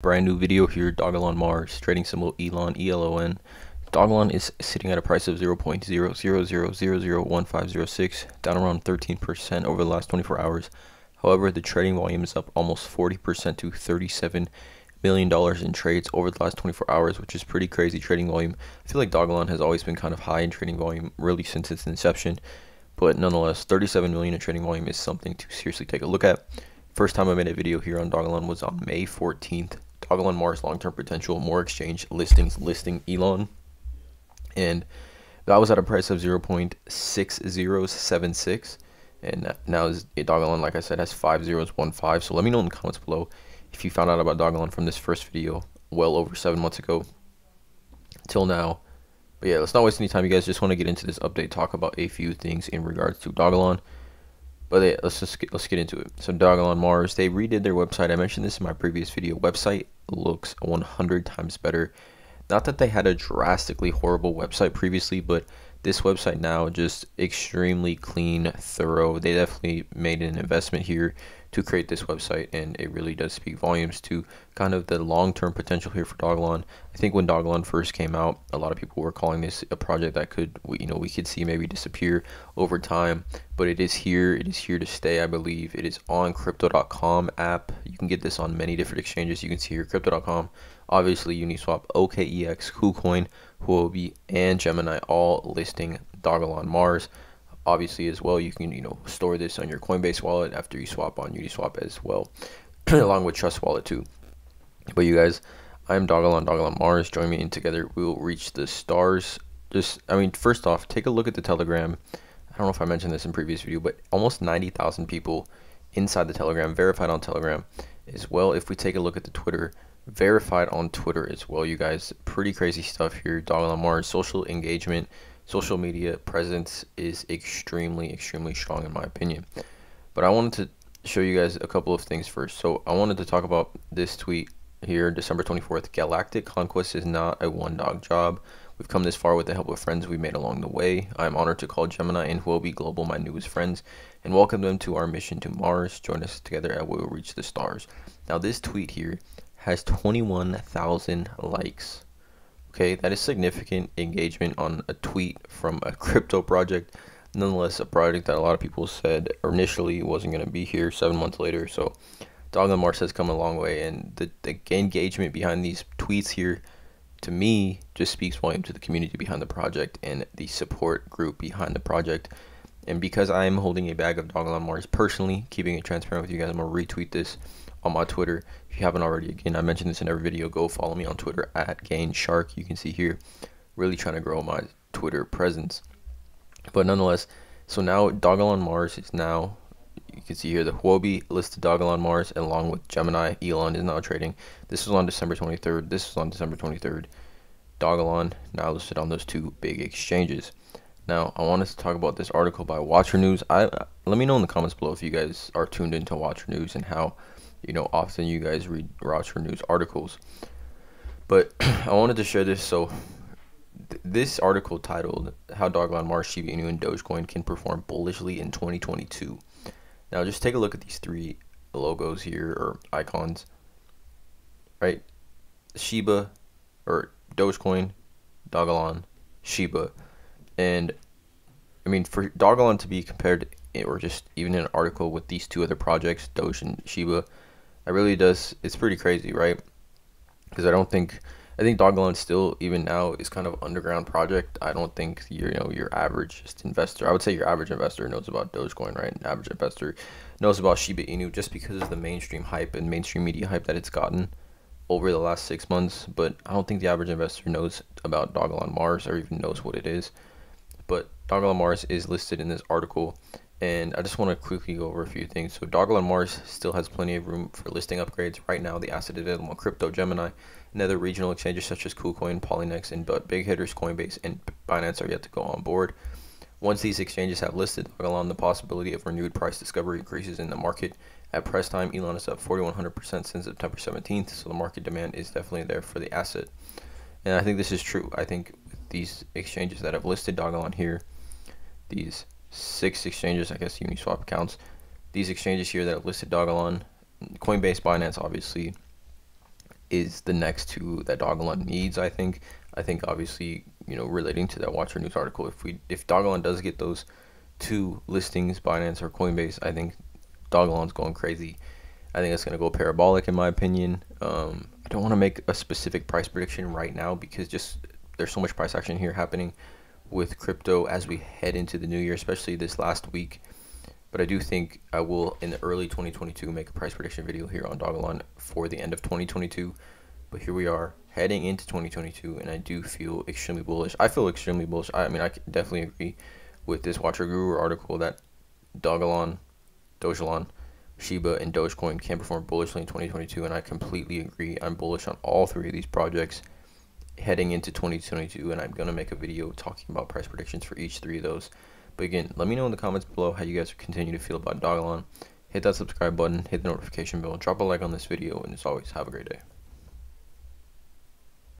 Brand new video here, Dogelon Mars, trading symbol Elon, ELON. Dogelon is sitting at a price of 0.0000001506, down around 13% over the last 24 hours. However, the trading volume is up almost 40% to $37 million in trades over the last 24 hours, which is pretty crazy trading volume. I feel like Dogelon has always been kind of high in trading volume really since its inception, but nonetheless, $37 million in trading volume is something to seriously take a look at. First time I made a video here on Dogelon was on May 14th. Dogelon Mars long-term potential, more exchange listings, listing Elon, and that was at a price of 0.6076, and now Dogelon, like I said, has 5015. So let me know in the comments below if you found out about Dogelon from this first video well over 7 months ago till now. But yeah, let's not waste any time, you guys. Just want to get into this update, talk about a few things in regards to Dogelon. But yeah, let's get into it. So Dogelon Mars, they redid their website. I mentioned this in my previous video. Website looks 100 times better. Not that they had a drastically horrible website previously, but this website now just extremely clean, thorough. They definitely made an investment here to create this website, and it really does speak volumes to kind of the long-term potential here for Dogelon. I think when Dogelon first came out, a lot of people were calling this a project that could, you know, we could see maybe disappear over time, but it is here. It is here to stay, I believe. It is on crypto.com app. You can get this on many different exchanges. You can see here crypto.com, obviously Uniswap, OKEX, KuCoin, Huobi, and Gemini all listing Dogelon Mars. Obviously as well, you can, you know, store this on your Coinbase wallet after you swap on Uniswap as well, along with Trust Wallet too. But you guys, I'm Dogelon, Dogelon Mars. Join me in together. We will reach the stars. Just, I mean, first off, take a look at the Telegram. I don't know if I mentioned this in previous video, but almost 90,000 people inside the Telegram, verified on Telegram as well. If we take a look at the Twitter, verified on Twitter as well, you guys. Pretty crazy stuff here. Dogelon Mars social engagement, social media presence is extremely strong in my opinion. But I wanted to show you guys a couple of things first. So I wanted to talk about this tweet here, December 24th. Galactic conquest is not a one dog job. We've come this far with the help of friends we made along the way. I'm honored to call Gemini and Huobi Global my newest friends and welcome them to our mission to Mars. Join us together and we will reach the stars. Now this tweet here has 21,000 likes. Okay, that is significant engagement on a tweet from a crypto project. Nonetheless, a project that a lot of people said initially wasn't going to be here 7 months later. So Dogelon Mars has come a long way, and the engagement behind these tweets here to me just speaks volume to the community behind the project and the support group behind the project. And because I'm holding a bag of Dogelon Mars personally, keeping it transparent with you guys, I'm going to retweet this on my Twitter. If you haven't already, again, I mentioned this in every video, go follow me on Twitter at Gain Shark. You can see here, really trying to grow my Twitter presence. But nonetheless, so now Dogelon Mars is now, you can see here, the Huobi listed Dogelon Mars along with Gemini. Elon is now trading. This was on December 23rd. This was on December 23rd. Dogelon now listed on those two big exchanges. Now, I wanted to talk about this article by Watcher News. Let me know in the comments below if you guys are tuned into Watcher News and how, you know, often you guys read Watcher News articles. But I wanted to share this. So this article titled How Dogelon Mars, Shiba Inu, and Dogecoin Can Perform Bullishly in 2022. Now just take a look at these three logos here, or icons, right? Shiba, or Dogecoin, Dogelon, Shiba. And I mean, for Dogelon to be compared, or just even in an article with these two other projects, Doge and Shiba, it really does, it's pretty crazy, right? Because I think Dogelon still, even now, is kind of an underground project. I don't think your average just investor, I would say your average investor knows about Dogecoin, right? An average investor knows about Shiba Inu just because of the mainstream hype and mainstream media hype that it's gotten over the last 6 months. But I don't think the average investor knows about Dogelon Mars or even knows what it is. But Dogelon Mars is listed in this article, and I just want to quickly go over a few things. So Dogelon Mars still has plenty of room for listing upgrades. Right now, the asset available on Crypto, Gemini, and other regional exchanges such as KuCoin, Polynex, and big hitters Coinbase and Binance are yet to go on board. Once these exchanges have listed Dogelon, the possibility of renewed price discovery increases in the market. At press time, Elon is up 4,100% since September 17th, so the market demand is definitely there for the asset. And I think this is true. I think these exchanges that have listed Dogelon here, these 6 exchanges, I guess Uniswap counts, these exchanges here that have listed Dogelon, Coinbase, Binance, obviously, is the next two that Dogelon needs, I think. I think obviously, you know, relating to that Watcher News article, if Dogelon does get those two listings, Binance or Coinbase, I think Dogelon's going crazy. I think it's going to go parabolic in my opinion. I don't want to make a specific price prediction right now because just there's so much price action here happening with crypto as we head into the new year, especially this last week. But I do think I will, in the early 2022, make a price prediction video here on Dogelon for the end of 2022. But here we are heading into 2022, and I do feel extremely bullish. I feel extremely bullish. I mean, I definitely agree with this Watcher Guru article that Dogelon, Dogelon, Shiba, and Dogecoin can perform bullishly in 2022, and I completely agree. I'm bullish on all three of these projects heading into 2022, and I'm going to make a video talking about price predictions for each three of those. But again, let me know in the comments below how you guys continue to feel about Dogelon. Hit that subscribe button, hit the notification bell, drop a like on this video, and as always, have a great day.